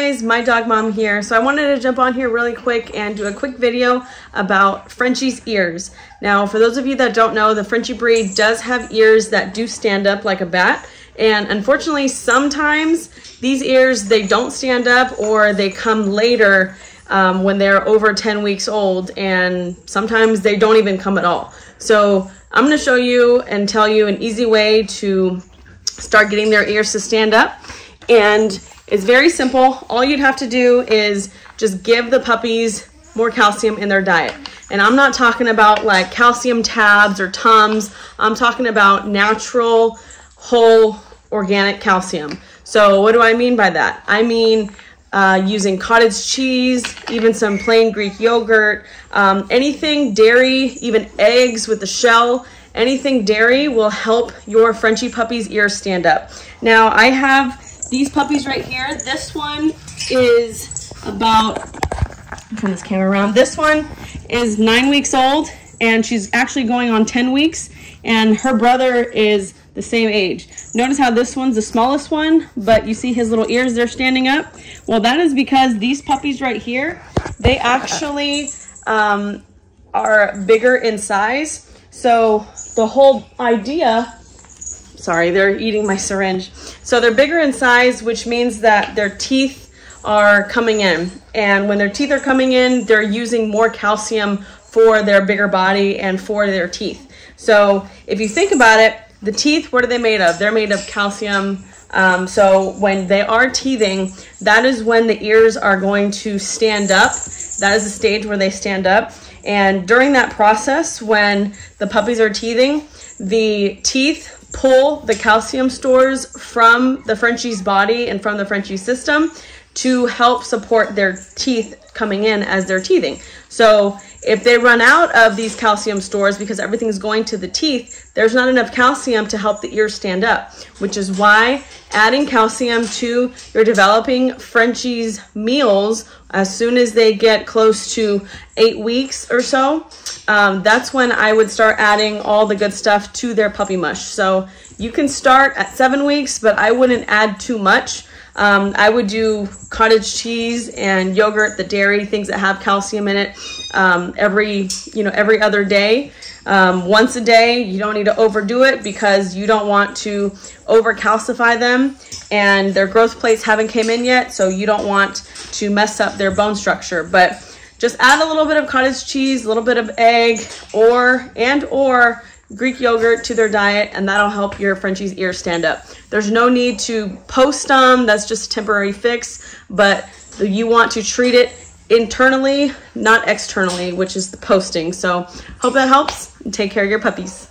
guys, my dog mom here. So I wanted to jump on here really quick and do a quick video about Frenchie's ears. Now, for those of you that don't know, the Frenchie breed does have ears that do stand up like a bat. And unfortunately, sometimes these ears, they don't stand up or they come later when they're over 10 weeks old. And sometimes they don't even come at all. So I'm gonna show you and tell you an easy way to start getting their ears to stand up. And it's very simple. All you'd have to do is just give the puppies more calcium in their diet. And I'm not talking about like calcium tabs or Tums. I'm talking about natural, whole, organic calcium. So what do I mean by that? I mean using cottage cheese, even some plain Greek yogurt, anything dairy, even eggs with the shell. Anything dairy will help your Frenchie puppy's ears stand up. Now I have these puppies right here. This one is about, turn this camera around. This one is 9 weeks old and she's actually going on 10 weeks and her brother is the same age. Notice how this one's the smallest one, but you see his little ears, they're standing up. Well, that is because these puppies right here, they actually are bigger in size. So the whole idea, sorry, they're eating my syringe. So they're bigger in size, which means that their teeth are coming in. And when their teeth are coming in, they're using more calcium for their bigger body and for their teeth. So if you think about it, the teeth, what are they made of? They're made of calcium. So when they are teething, that is when the ears are going to stand up. That is the stage where they stand up. And during that process, when the puppies are teething, the teeth pull the calcium stores from the Frenchie's body and from the Frenchie's system to help support their teeth coming in as they're teething. So if they run out of these calcium stores because everything's going to the teeth, there's not enough calcium to help the ears stand up, which is why adding calcium to your developing Frenchie's meals as soon as they get close to 8 weeks or so, that's when I would start adding all the good stuff to their puppy mush. So you can start at 7 weeks, but I wouldn't add too much. I would do cottage cheese and yogurt, the dairy, things that have calcium in it every other day. Once a day, you don't need to overdo it because you don't want to overcalcify them and their growth plates haven't came in yet. So you don't want to mess up their bone structure, but just add a little bit of cottage cheese, a little bit of egg or Greek yogurt to their diet, and that'll help your Frenchie's ears stand up. There's no need to post them. That's just a temporary fix, but you want to treat it internally, not externally, which is the posting. So hope that helps. Take care of your puppies.